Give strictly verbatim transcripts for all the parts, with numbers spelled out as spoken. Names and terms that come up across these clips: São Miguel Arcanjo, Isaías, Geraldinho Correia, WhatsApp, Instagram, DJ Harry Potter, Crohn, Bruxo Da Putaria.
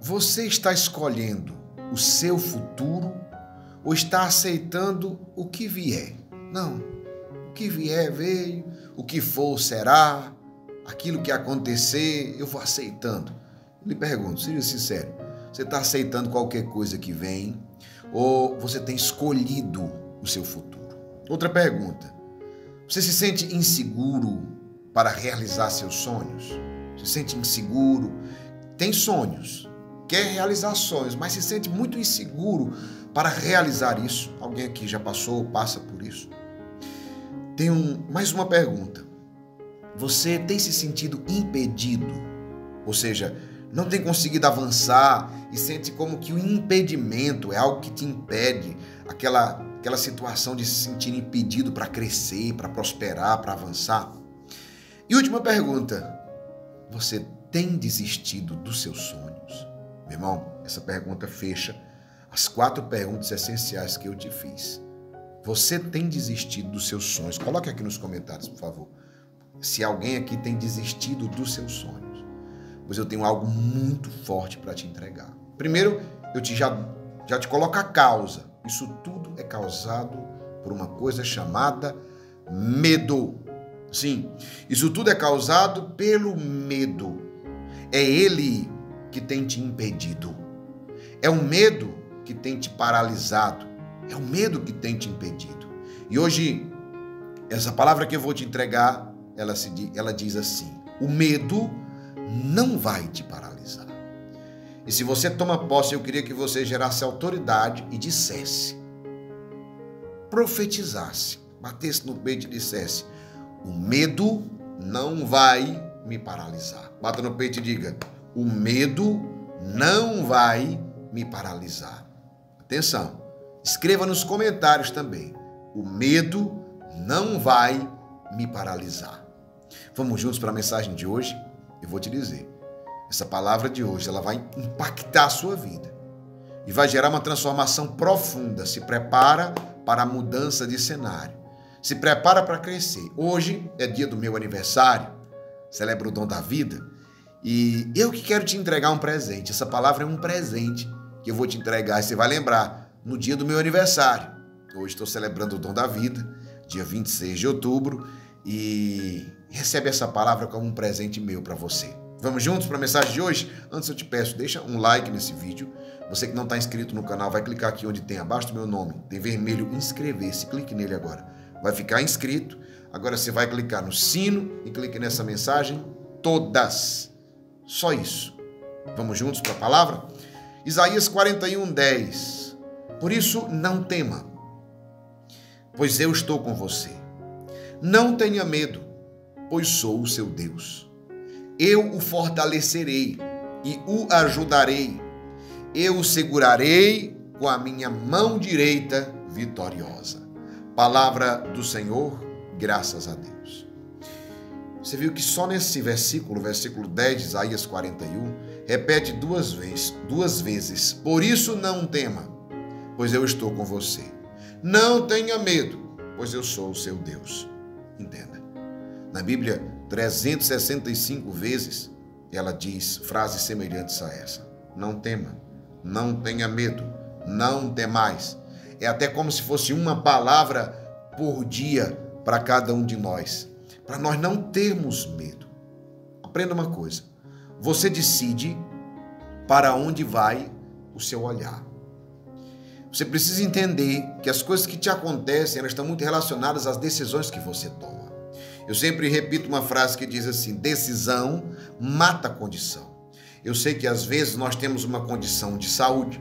Você está escolhendo o seu futuro ou está aceitando o que vier? Não, o que vier veio, o que for será, aquilo que acontecer eu vou aceitando. Eu lhe pergunto, seja sincero, você está aceitando qualquer coisa que vem ou você tem escolhido o seu futuro? Outra pergunta, você se sente inseguro para realizar seus sonhos? Se sente inseguro, tem sonhos, quer realizar sonhos, mas se sente muito inseguro para realizar isso. Alguém aqui já passou ou passa por isso? Tem um, mais uma pergunta. Você tem se sentido impedido? Ou seja, não tem conseguido avançar e sente como que o impedimento é algo que te impede, aquela, aquela situação de se sentir impedido para crescer, para prosperar, para avançar. E última pergunta. Você tem desistido dos seus sonhos? Meu irmão, essa pergunta fecha as quatro perguntas essenciais que eu te fiz. Você tem desistido dos seus sonhos? Coloque aqui nos comentários, por favor, se alguém aqui tem desistido dos seus sonhos. Pois eu tenho algo muito forte para te entregar. Primeiro, eu te já, já te coloco a causa. Isso tudo é causado por uma coisa chamada medo. Sim, isso tudo é causado pelo medo. É ele que tem te impedido. É o medo que tem te paralisado. É o medo que tem te impedido. E hoje, essa palavra que eu vou te entregar, ela, se, ela diz assim, o medo não vai te paralisar. E se você toma posse, eu queria que você gerasse autoridade e dissesse, profetizasse, batesse no peito e dissesse, o medo não vai me paralisar. Bata no peito e diga, o medo não vai me paralisar. Atenção, escreva nos comentários também, o medo não vai me paralisar. Vamos juntos para a mensagem de hoje? Eu vou te dizer, essa palavra de hoje, ela vai impactar a sua vida e vai gerar uma transformação profunda. Se prepara para a mudança de cenário. Se prepara para crescer. Hoje é dia do meu aniversário, celebro o dom da vida, e eu que quero te entregar um presente. Essa palavra é um presente que eu vou te entregar, e você vai lembrar, no dia do meu aniversário. Hoje estou celebrando o dom da vida, dia vinte e seis de outubro, e recebe essa palavra como um presente meu para você. Vamos juntos para a mensagem de hoje? Antes eu te peço, deixa um like nesse vídeo. Você que não está inscrito no canal, vai clicar aqui onde tem abaixo do meu nome, tem vermelho, inscrever-se, clique nele agora. Vai ficar inscrito. Agora você vai clicar no sino e clique nessa mensagem. Todas. Só isso. Vamos juntos para a palavra? Isaías quarenta e um, dez. Por isso não tema, pois eu estou com você. Não tenha medo, pois sou o seu Deus. Eu o fortalecerei e o ajudarei. Eu o segurarei com a minha mão direita vitoriosa. Palavra do Senhor, graças a Deus. Você viu que só nesse versículo, versículo dez de Isaías quarenta e um, repete duas vezes, duas vezes, por isso não tema, pois eu estou com você. Não tenha medo, pois eu sou o seu Deus. Entenda. Na Bíblia, trezentas e sessenta e cinco vezes, ela diz frases semelhantes a essa. Não tema, não tenha medo, não temais. É até como se fosse uma palavra por dia para cada um de nós, para nós não termos medo. Aprenda uma coisa, você decide para onde vai o seu olhar. Você precisa entender que as coisas que te acontecem, elas estão muito relacionadas às decisões que você toma. Eu sempre repito uma frase que diz assim, decisão mata a condição. Eu sei que às vezes nós temos uma condição de saúde,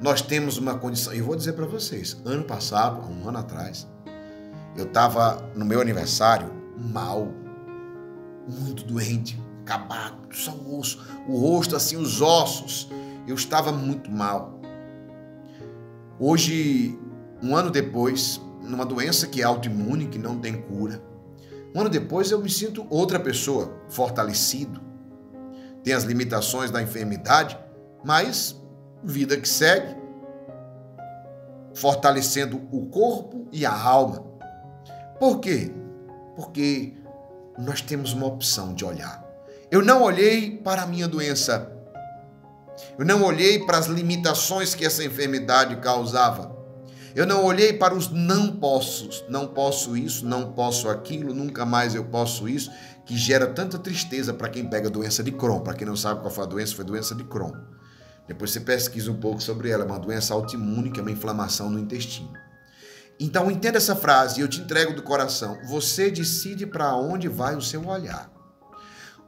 nós temos uma condição, e vou dizer para vocês, ano passado, um ano atrás, eu estava no meu aniversário mal, muito doente, acabado, só o osso, o rosto assim, os ossos, eu estava muito mal. Hoje, um ano depois, numa doença que é autoimune, que não tem cura, um ano depois eu me sinto outra pessoa, fortalecido, tem as limitações da enfermidade, mas vida que segue, fortalecendo o corpo e a alma. Por quê? Porque nós temos uma opção de olhar. Eu não olhei para a minha doença, Eu não olhei para as limitações que essa enfermidade causava. Eu não olhei para os não possos, não posso isso, não posso aquilo, nunca mais eu posso isso, que gera tanta tristeza para quem pega a doença de Crohn. Para quem não sabe qual foi a doença, foi a doença de Crohn. Depois você pesquisa um pouco sobre ela, é uma doença autoimune, que é uma inflamação no intestino. Então entenda essa frase, eu te entrego do coração, você decide para onde vai o seu olhar.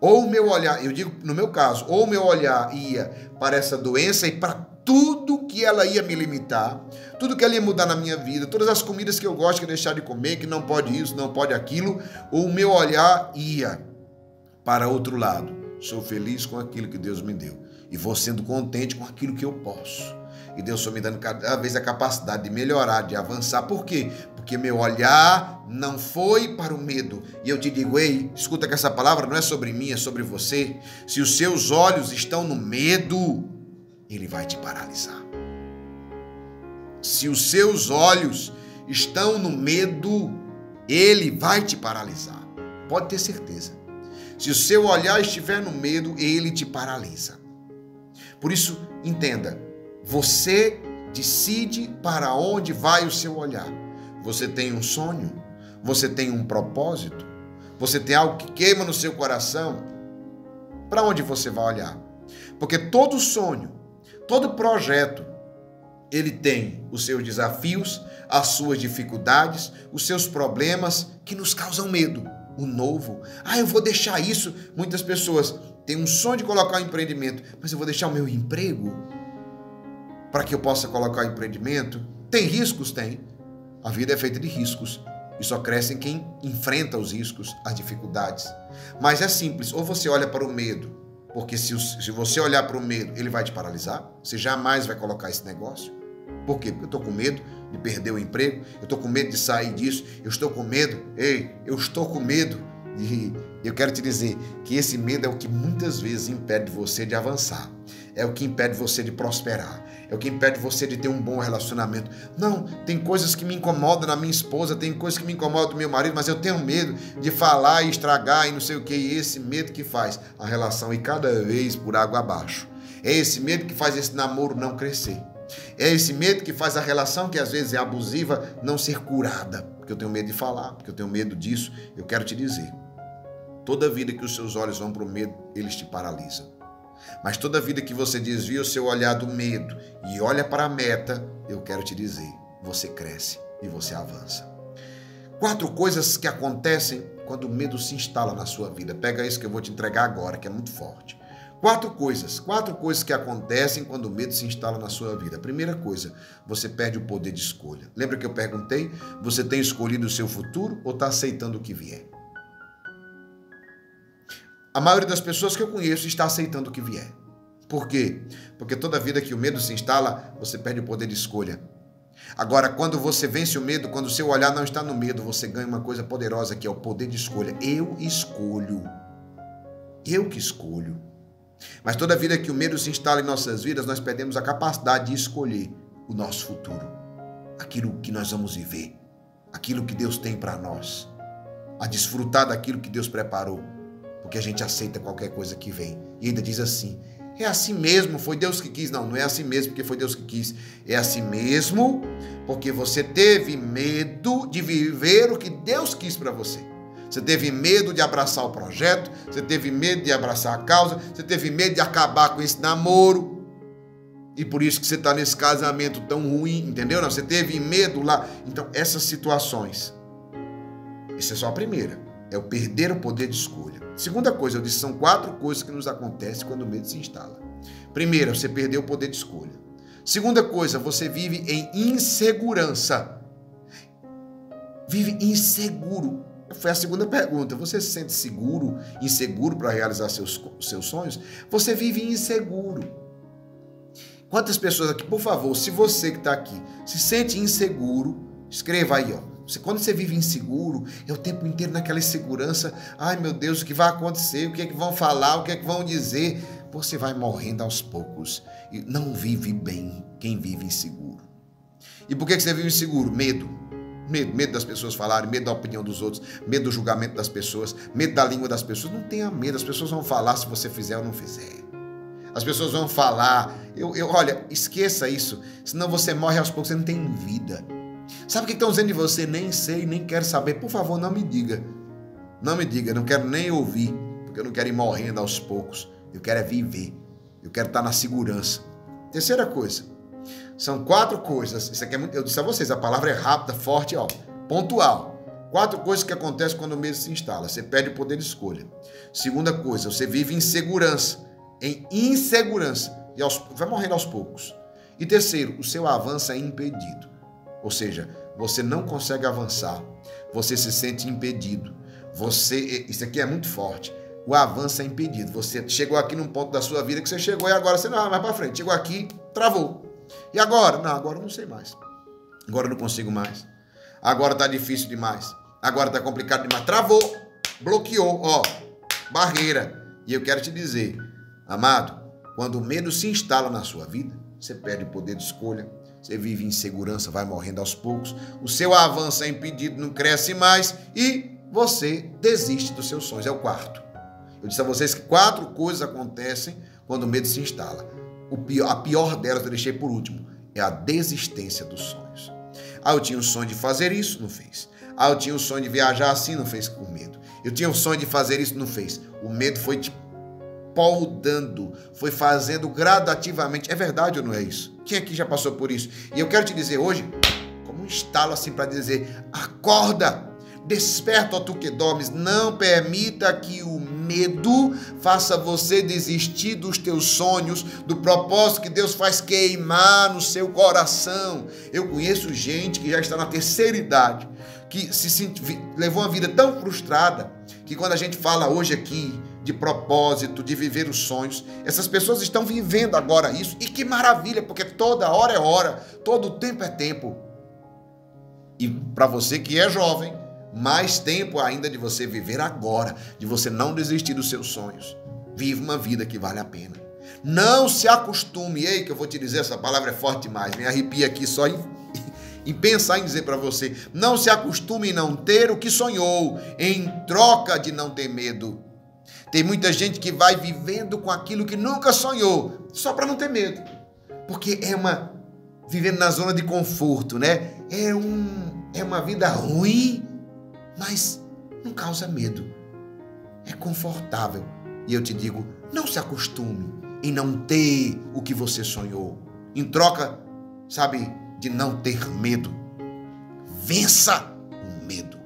Ou o meu olhar, eu digo no meu caso, ou o meu olhar ia para essa doença e para tudo que ela ia me limitar, tudo que ela ia mudar na minha vida, todas as comidas que eu gosto, que eu deixar de comer, que não pode isso, não pode aquilo, ou o meu olhar ia para outro lado. Sou feliz com aquilo que Deus me deu e vou sendo contente com aquilo que eu posso. E Deus só me dando cada vez a capacidade de melhorar, de avançar. Por quê? Porque meu olhar não foi para o medo. E eu te digo, ei, escuta que essa palavra não é sobre mim, é sobre você. Se os seus olhos estão no medo, ele vai te paralisar. Se os seus olhos estão no medo, ele vai te paralisar. Pode ter certeza. Se o seu olhar estiver no medo, ele te paralisa. Por isso, entenda, você decide para onde vai o seu olhar. Você tem um sonho, você tem um propósito, você tem algo que queima no seu coração. Para onde você vai olhar? Porque todo sonho, todo projeto, ele tem os seus desafios, as suas dificuldades, os seus problemas que nos causam medo. O novo, ah, eu vou deixar isso. Muitas pessoas têm um sonho de colocar um empreendimento, mas eu vou deixar o meu emprego para que eu possa colocar o empreendimento? Tem riscos? Tem. A vida é feita de riscos. E só crescem quem enfrenta os riscos, as dificuldades. Mas é simples. Ou você olha para o medo, porque se, se você olhar para o medo, ele vai te paralisar. Você jamais vai colocar esse negócio. Por quê? Porque eu estou com medo de perder o emprego. Eu estou com medo de sair disso. Eu estou com medo. Ei, eu estou com medo. E eu quero te dizer que esse medo é o que muitas vezes impede você de avançar. É o que impede você de prosperar. É o que impede você de ter um bom relacionamento. Não, tem coisas que me incomodam na minha esposa, tem coisas que me incomodam do meu marido, mas eu tenho medo de falar e estragar e não sei o que. E esse medo que faz a relação ir cada vez por água abaixo. É esse medo que faz esse namoro não crescer. É esse medo que faz a relação, que às vezes é abusiva, não ser curada. Porque eu tenho medo de falar, porque eu tenho medo disso. Eu quero te dizer, toda vida que os seus olhos vão para o medo, eles te paralisam. Mas toda vida que você desvia o seu olhar do medo e olha para a meta, eu quero te dizer, você cresce e você avança. Quatro coisas que acontecem quando o medo se instala na sua vida. Pega isso que eu vou te entregar agora, que é muito forte. Quatro coisas, quatro coisas que acontecem quando o medo se instala na sua vida. Primeira coisa, você perde o poder de escolha. Lembra que eu perguntei? Você tem escolhido o seu futuro ou está aceitando o que vier? A maioria das pessoas que eu conheço está aceitando o que vier. Por quê? Porque toda vida que o medo se instala, você perde o poder de escolha. Agora, quando você vence o medo, quando o seu olhar não está no medo, você ganha uma coisa poderosa que é o poder de escolha. Eu escolho. Eu que escolho. Mas toda vida que o medo se instala em nossas vidas, nós perdemos a capacidade de escolher o nosso futuro. Aquilo que nós vamos viver. Aquilo que Deus tem para nós. A desfrutar daquilo que Deus preparou. Porque a gente aceita qualquer coisa que vem. E ainda diz assim, é assim mesmo, foi Deus que quis. Não, não é assim mesmo porque foi Deus que quis. É assim mesmo porque você teve medo de viver o que Deus quis para você. Você teve medo de abraçar o projeto, você teve medo de abraçar a causa, você teve medo de acabar com esse namoro. E por isso que você está nesse casamento tão ruim, entendeu? Não, você teve medo lá. Então, essas situações, essa é só a primeira. É o perder o poder de escolha. Segunda coisa, eu disse, são quatro coisas que nos acontecem quando o medo se instala. Primeira, você perdeu o poder de escolha. Segunda coisa, você vive em insegurança. Vive inseguro. Foi a segunda pergunta. Você se sente seguro, inseguro para realizar seus, seus sonhos? Você vive inseguro. Quantas pessoas aqui, por favor, se você que está aqui se sente inseguro, escreva aí, ó. Quando você vive inseguro, é o tempo inteiro naquela insegurança. Ai, meu Deus, o que vai acontecer? O que é que vão falar? O que é que vão dizer? Você vai morrendo aos poucos. E não vive bem quem vive inseguro. E por que você vive inseguro? Medo. Medo. Medo das pessoas falarem, medo da opinião dos outros, medo do julgamento das pessoas, medo da língua das pessoas. Não tenha medo. As pessoas vão falar se você fizer ou não fizer. as pessoas vão falar. Eu, eu, olha, esqueça isso, senão você morre aos poucos, você não tem vida. Sabe o que estão dizendo de você? Nem sei, nem quero saber. Por favor, não me diga. Não me diga, não quero nem ouvir, porque eu não quero ir morrendo aos poucos. Eu quero é viver. Eu quero estar na segurança. Terceira coisa. São quatro coisas. Isso aqui é muito, eu disse a vocês, a palavra é rápida, forte, ó, pontual. Quatro coisas que acontecem quando o medo se instala. Você perde o poder de escolha. Segunda coisa, você vive em segurança. Em insegurança. E aos, vai morrendo aos poucos. E terceiro, o seu avanço é impedido. Ou seja, você não consegue avançar. Você se sente impedido. Você, isso aqui é muito forte. O avanço é impedido. Você chegou aqui num ponto da sua vida que você chegou e agora você não vai mais para frente. Chegou aqui, travou. E agora? Não, agora eu não sei mais. Agora eu não consigo mais. Agora tá difícil demais. Agora tá complicado demais. Travou, bloqueou, ó, barreira. E eu quero te dizer, amado, quando o medo se instala na sua vida, você perde o poder de escolha, você vive em insegurança, vai morrendo aos poucos, o seu avanço é impedido, não cresce mais e você desiste dos seus sonhos. É o quarto. Eu disse a vocês que quatro coisas acontecem quando o medo se instala. O pior, a pior delas eu deixei por último, é a desistência dos sonhos. Ah, eu tinha o sonho de fazer isso, não fez. Ah, eu tinha o sonho de viajar assim, não fez, com medo. Eu tinha o sonho de fazer isso, não fez. O medo foi te podando, foi fazendo gradativamente. É verdade ou não é isso? Quem aqui já passou por isso? E eu quero te dizer hoje, como um estalo assim para dizer, acorda, desperta, ó tu que dormes, não permita que o medo faça você desistir dos teus sonhos, do propósito que Deus faz queimar no seu coração. Eu conheço gente que já está na terceira idade, que se senti, levou uma vida tão frustrada, que quando a gente fala hoje aqui de propósito, de viver os sonhos, essas pessoas estão vivendo agora isso, e que maravilha, porque toda hora é hora, todo tempo é tempo. E para você que é jovem, mais tempo ainda de você viver agora, de você não desistir dos seus sonhos. Vive uma vida que vale a pena. Não se acostume, ei, que eu vou te dizer, essa palavra é forte demais, me arrepia aqui só em, em pensar em dizer para você, não se acostume em não ter o que sonhou, em troca de não ter medo. Tem muita gente que vai vivendo com aquilo que nunca sonhou, só para não ter medo, porque é uma, vivendo na zona de conforto, né? É, um, é uma vida ruim, mas não causa medo, é confortável. E eu te digo, não se acostume em não ter o que você sonhou, em troca, sabe, de não ter medo. Vença o medo.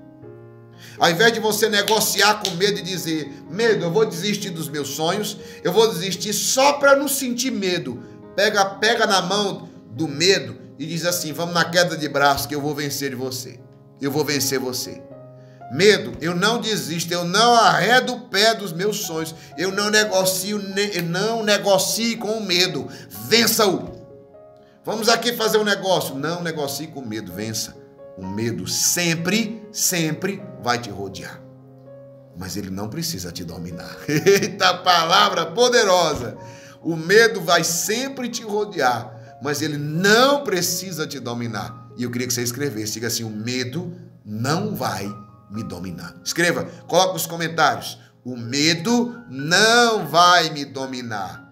Ao invés de você negociar com medo e dizer, medo, eu vou desistir dos meus sonhos, eu vou desistir só para não sentir medo. Pega, pega na mão do medo e diz assim, vamos na queda de braço que eu vou vencer de você. Eu vou vencer você. Medo, eu não desisto, eu não arredo o pé dos meus sonhos, eu não negocio, eu não negocio com o medo, vença-o. Vamos aqui fazer um negócio, não negocie com medo, vença. O medo sempre, sempre vai te rodear. Mas ele não precisa te dominar. Eita, palavra poderosa! O medo vai sempre te rodear, mas ele não precisa te dominar. E eu queria que você escrevesse, diga assim, o medo não vai me dominar. Escreva, coloca nos comentários. O medo não vai me dominar.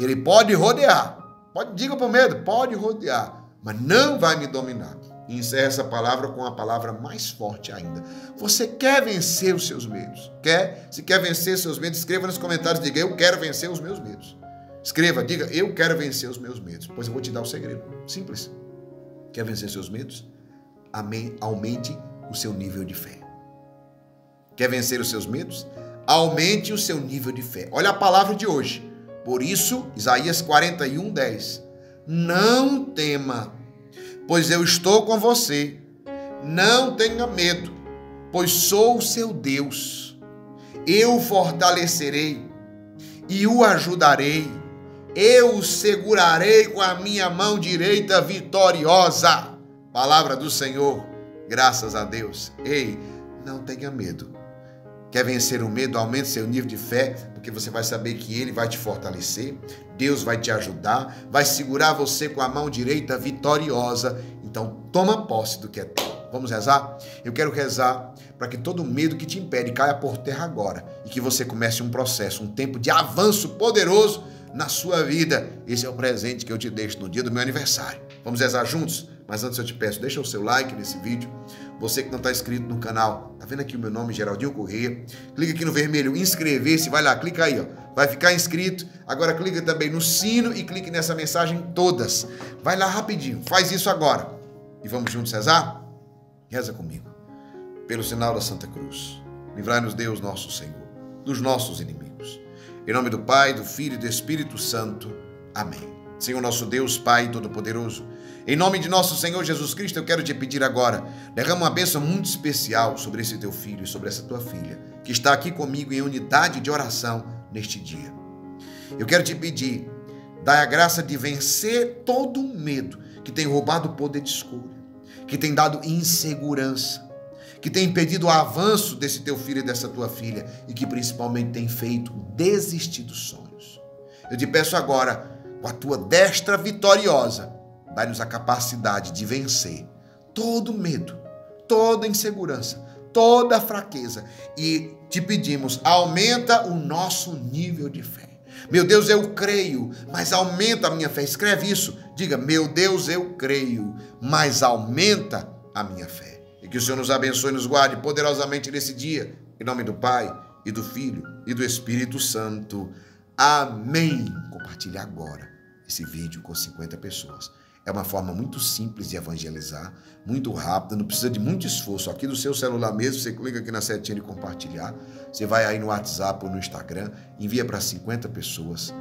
Ele pode rodear. Pode, diga para o medo, pode rodear, mas não vai me dominar. E encerra essa palavra com a palavra mais forte ainda. Você quer vencer os seus medos? Quer? Se quer vencer seus medos, escreva nos comentários, diga, eu quero vencer os meus medos. Escreva, diga, eu quero vencer os meus medos. Pois eu vou te dar o segredo. Simples. Quer vencer seus medos? Amém. Aumente o seu nível de fé. Quer vencer os seus medos? Aumente o seu nível de fé. Olha a palavra de hoje. Por isso, Isaías quarenta e um, dez. Não tema, pois eu estou com você, não tenha medo, pois sou o seu Deus, eu o fortalecerei e o ajudarei, eu o segurarei com a minha mão direita vitoriosa. Palavra do Senhor, graças a Deus. Ei, não tenha medo. Quer vencer o medo? Aumente seu nível de fé, porque você vai saber que Ele vai te fortalecer, Deus vai te ajudar, vai segurar você com a mão direita vitoriosa. Então, toma posse do que é teu. Vamos rezar? Eu quero rezar para que todo medo que te impede caia por terra agora e que você comece um processo, um tempo de avanço poderoso na sua vida. Esse é o presente que eu te deixo no dia do meu aniversário. Vamos rezar juntos? Mas antes eu te peço, deixa o seu like nesse vídeo. Você que não está inscrito no canal, tá vendo aqui o meu nome, Geraldinho Correia. Clica aqui no vermelho, inscrever-se, vai lá, clica aí, ó. Vai ficar inscrito. Agora clica também no sino e clique nessa mensagem todas. Vai lá rapidinho, faz isso agora. E vamos juntos rezar? Reza comigo. Pelo sinal da Santa Cruz, livrai-nos Deus nosso Senhor dos nossos inimigos. Em nome do Pai, do Filho e do Espírito Santo. Amém. Senhor nosso Deus, Pai Todo-Poderoso, em nome de nosso Senhor Jesus Cristo, eu quero te pedir agora, derrama uma bênção muito especial sobre esse teu filho e sobre essa tua filha, que está aqui comigo em unidade de oração neste dia. Eu quero te pedir, dá a graça de vencer todo o medo que tem roubado o poder de escolha, que tem dado insegurança, que tem impedido o avanço desse teu filho e dessa tua filha, e que principalmente tem feito desistir dos sonhos. Eu te peço agora, com a tua destra vitoriosa, dá-nos a capacidade de vencer todo medo, toda insegurança, toda fraqueza. E te pedimos, aumenta o nosso nível de fé. Meu Deus, eu creio, mas aumenta a minha fé. Escreve isso, diga, meu Deus, eu creio, mas aumenta a minha fé. E que o Senhor nos abençoe e nos guarde poderosamente nesse dia. Em nome do Pai, e do Filho, e do Espírito Santo. Amém. Compartilhe agora esse vídeo com cinquenta pessoas. É uma forma muito simples de evangelizar, muito rápida, não precisa de muito esforço. Aqui do seu celular mesmo, você clica aqui na setinha de compartilhar, você vai aí no WhatsApp ou no Instagram, envia para cinquenta pessoas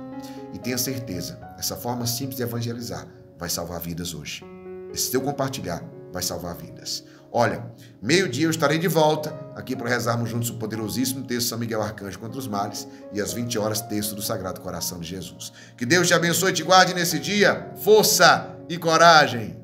e tenha certeza, essa forma simples de evangelizar vai salvar vidas hoje. Esse teu compartilhar vai salvar vidas. Olha, meio-dia eu estarei de volta aqui para rezarmos juntos o poderosíssimo texto de São Miguel Arcanjo contra os males e às vinte horas, texto do Sagrado Coração de Jesus. Que Deus te abençoe e te guarde nesse dia. Força e coragem!